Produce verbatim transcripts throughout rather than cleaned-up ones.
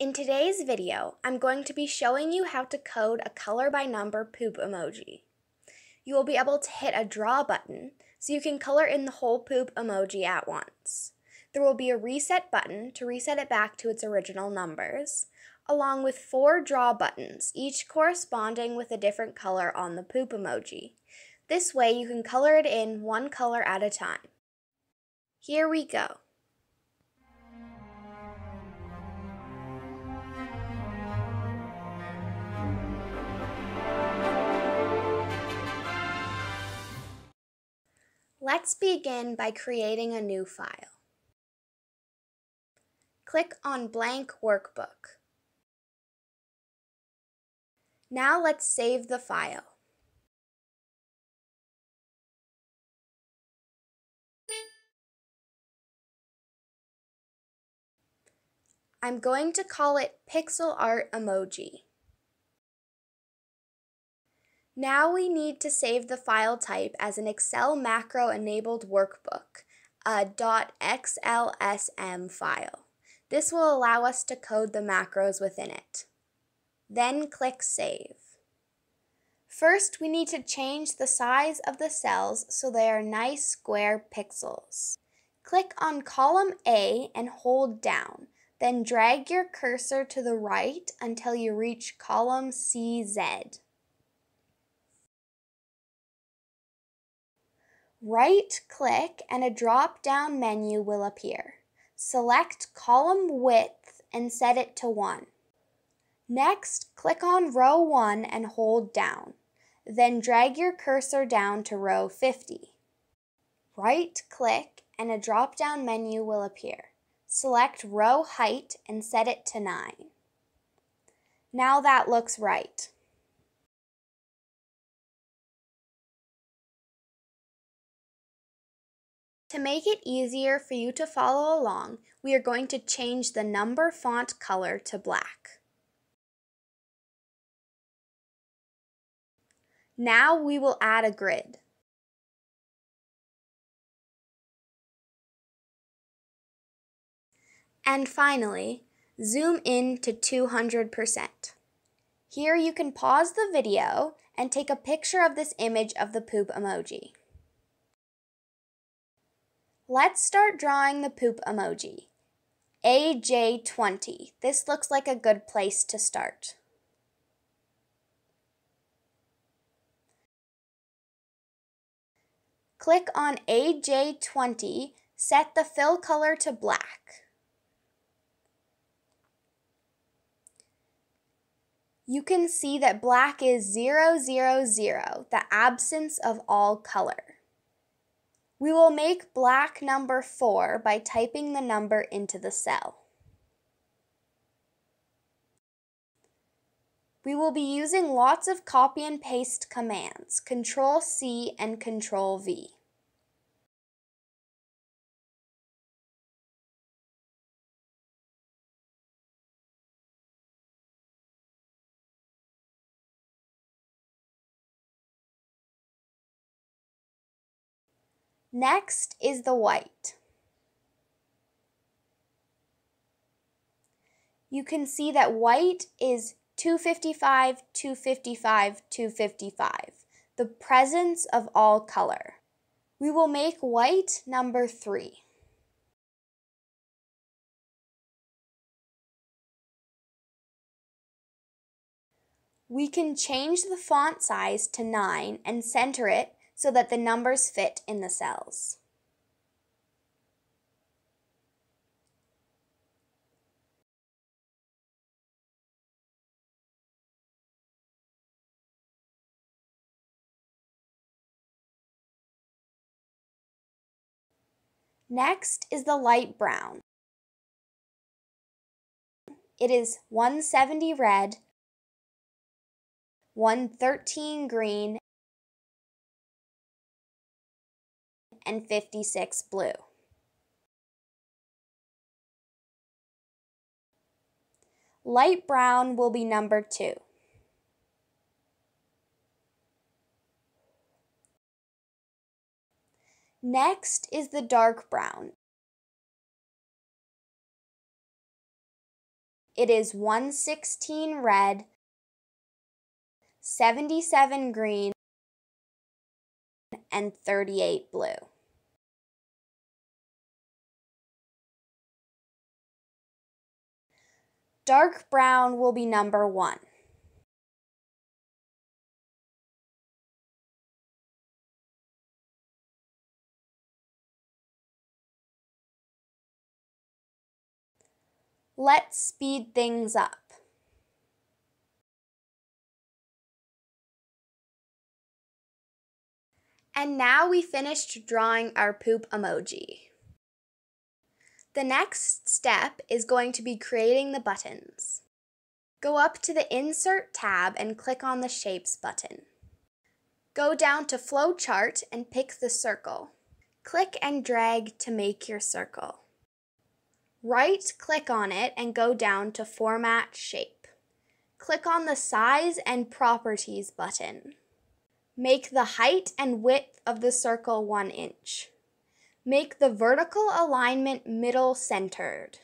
In today's video, I'm going to be showing you how to code a color by number poop emoji. You will be able to hit a draw button so you can color in the whole poop emoji at once. There will be a reset button to reset it back to its original numbers, along with four draw buttons, each corresponding with a different color on the poop emoji. This way you can color it in one color at a time. Here we go. Let's begin by creating a new file. Click on Blank Workbook. Now let's save the file. I'm going to call it Pixel Art Emoji. Now we need to save the file type as an Excel macro-enabled workbook, a .xlsm file. This will allow us to code the macros within it. Then click Save. First, we need to change the size of the cells so they are nice square pixels. Click on column A and hold down, then drag your cursor to the right until you reach column C Z. Right-click and a drop-down menu will appear. Select column width and set it to one. Next, click on row one and hold down. Then drag your cursor down to row fifty. Right-click and a drop-down menu will appear. Select row height and set it to nine. Now that looks right. To make it easier for you to follow along, we are going to change the number font color to black. Now we will add a grid. And finally, zoom in to two hundred percent. Here you can pause the video and take a picture of this image of the poop emoji. Let's start drawing the poop emoji. A J twenty. This looks like a good place to start. Click on A J twenty, set the fill color to black. You can see that black is zero zero zero, the absence of all color. We will make black number four by typing the number into the cell. We will be using lots of copy and paste commands, control C and control V. Next is the white. You can see that white is two fifty-five, two fifty-five, two fifty-five, the presence of all color. We will make white number three. We can change the font size to nine and center it so that the numbers fit in the cells. Next is the light brown. It is one seventy red, one thirteen green, and fifty-six blue. Light brown will be number two. Next is the dark brown. It is one sixteen red, seventy-seven green, and thirty-eight blue. Dark brown will be number one. Let's speed things up. And now we finished drawing our poop emoji. The next step is going to be creating the buttons. Go up to the Insert tab and click on the Shapes button. Go down to Flowchart and pick the circle. Click and drag to make your circle. Right-click on it and go down to Format Shape. Click on the Size and Properties button. Make the height and width of the circle one inch. Make the vertical alignment middle-centered.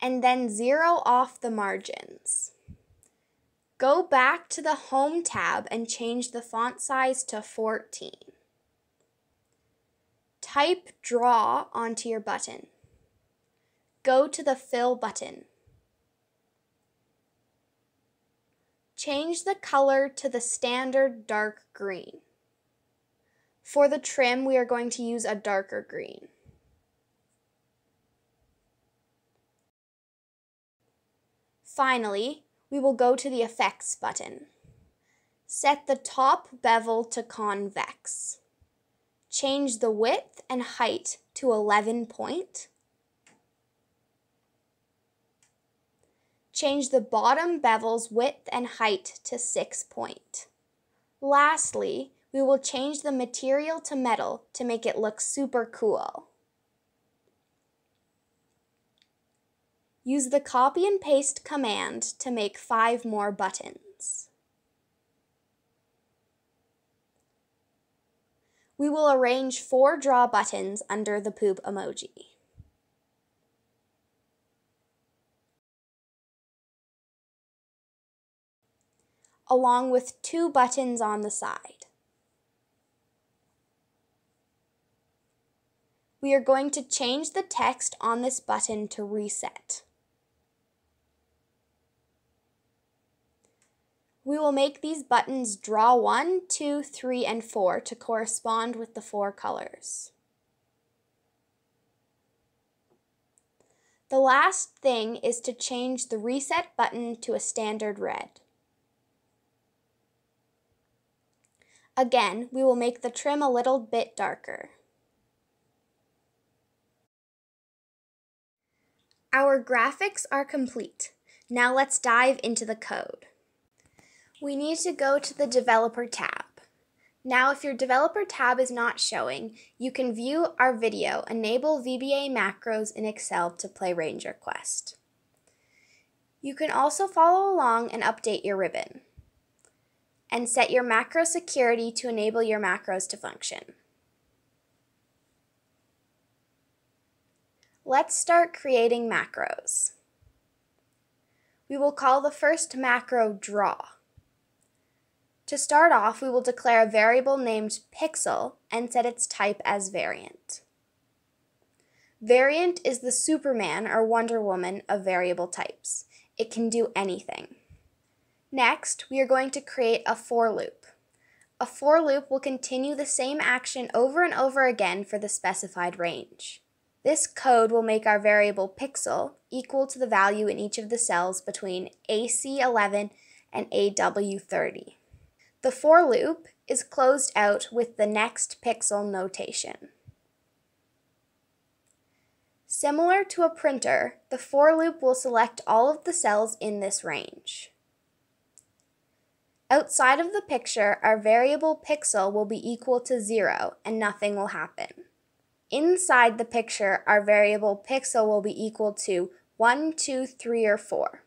And then zero off the margins. Go back to the Home tab and change the font size to fourteen. Type Draw onto your button. Go to the Fill button. Change the color to the standard dark green. For the trim, we are going to use a darker green. Finally, we will go to the Effects button. Set the top bevel to convex. Change the width and height to eleven point. Change the bottom bevel's width and height to six point. Lastly, we will change the material to metal to make it look super cool. Use the copy and paste command to make five more buttons. We will arrange four draw buttons under the poop emoji. Along with two buttons on the side. We are going to change the text on this button to reset. We will make these buttons draw one, two, three, and four to correspond with the four colors. The last thing is to change the reset button to a standard red. Again, we will make the trim a little bit darker. Our graphics are complete. Now let's dive into the code. We need to go to the Developer tab. Now, if your Developer tab is not showing, you can view our video, Enable V B A Macros in Excel to Play Ranger Quest. You can also follow along and update your ribbon. And set your macro security to enable your macros to function. Let's start creating macros. We will call the first macro Draw. To start off, we will declare a variable named Pixel and set its type as Variant. Variant is the Superman or Wonder Woman of variable types. It can do anything. Next, we are going to create a for loop. A for loop will continue the same action over and over again for the specified range. This code will make our variable pixel equal to the value in each of the cells between A C eleven and A W thirty. The for loop is closed out with the next pixel notation. Similar to a printer, the for loop will select all of the cells in this range. Outside of the picture, our variable pixel will be equal to zero and nothing will happen. Inside the picture, our variable pixel will be equal to one, two, three, or four.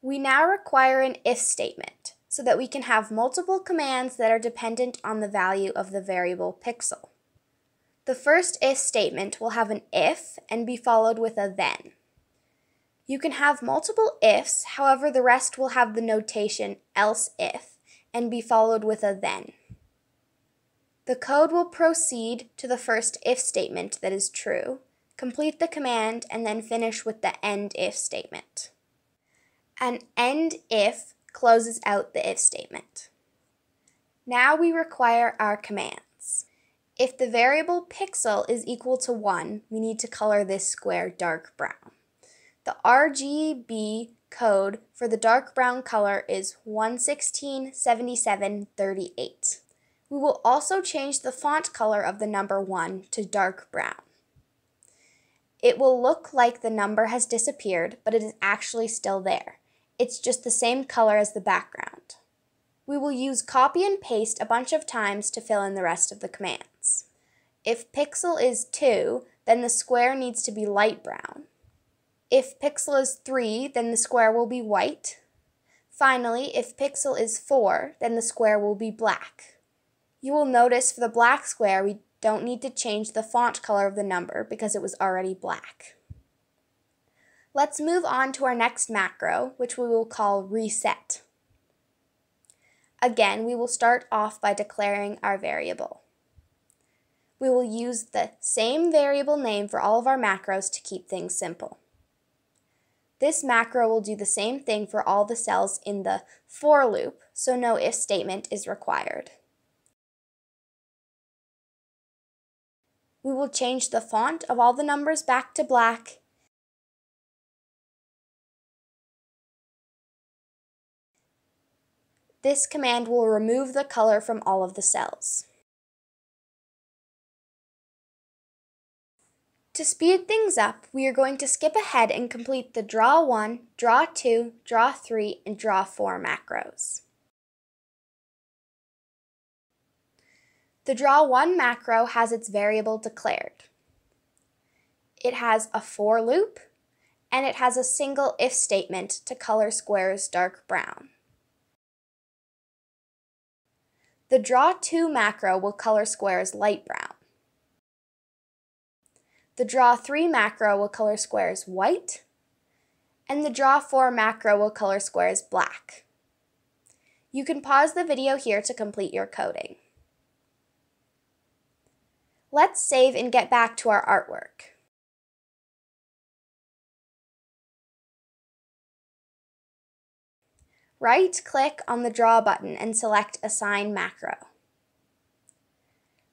We now require an if statement so that we can have multiple commands that are dependent on the value of the variable pixel. The first if statement will have an if and be followed with a then. You can have multiple ifs, however the rest will have the notation else if and be followed with a then. The code will proceed to the first if statement that is true, complete the command, and then finish with the end if statement. An end if closes out the if statement. Now we require our commands. If the variable pixel is equal to one, we need to color this square dark brown. The R G B code for the dark brown color is one sixteen seventy-seven thirty-eight. We will also change the font color of the number one to dark brown. It will look like the number has disappeared, but it is actually still there. It's just the same color as the background. We will use copy and paste a bunch of times to fill in the rest of the commands. If pixel is two, then the square needs to be light brown. If pixel is three, then the square will be white. Finally, if pixel is four, then the square will be black. You will notice for the black square, we don't need to change the font color of the number because it was already black. Let's move on to our next macro, which we will call reset. Again, we will start off by declaring our variable. We will use the same variable name for all of our macros to keep things simple. This macro will do the same thing for all the cells in the for loop, so no if statement is required. We will change the font of all the numbers back to black, this command will remove the color from all of the cells. To speed things up, we are going to skip ahead and complete the draw one, draw two, draw three, and draw four macros. The draw one macro has its variable declared. It has a for loop, and it has a single if statement to color squares dark brown. The draw two macro will color squares light brown. The draw three macro will color squares white, and the draw four macro will color squares black. You can pause the video here to complete your coding. Let's save and get back to our artwork. Right-click on the Draw button and select Assign Macro.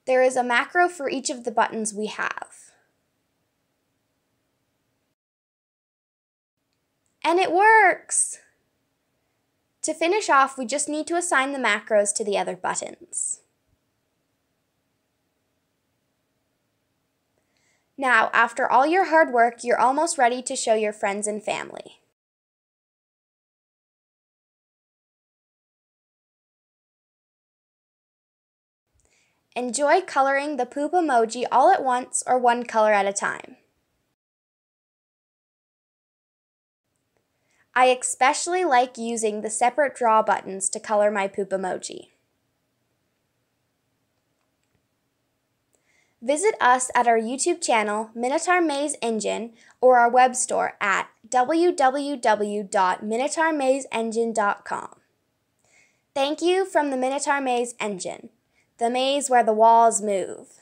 There is a macro for each of the buttons we have. And it works! To finish off, we just need to assign the macros to the other buttons. Now, after all your hard work, you're almost ready to show your friends and family. Enjoy coloring the poop emoji all at once or one color at a time. I especially like using the separate draw buttons to color my poop emoji. Visit us at our YouTube channel, Minotaur Maze Engine, or our web store at w w w dot minotaur maze engine dot com. Thank you from the Minotaur Maze Engine, the maze where the walls move.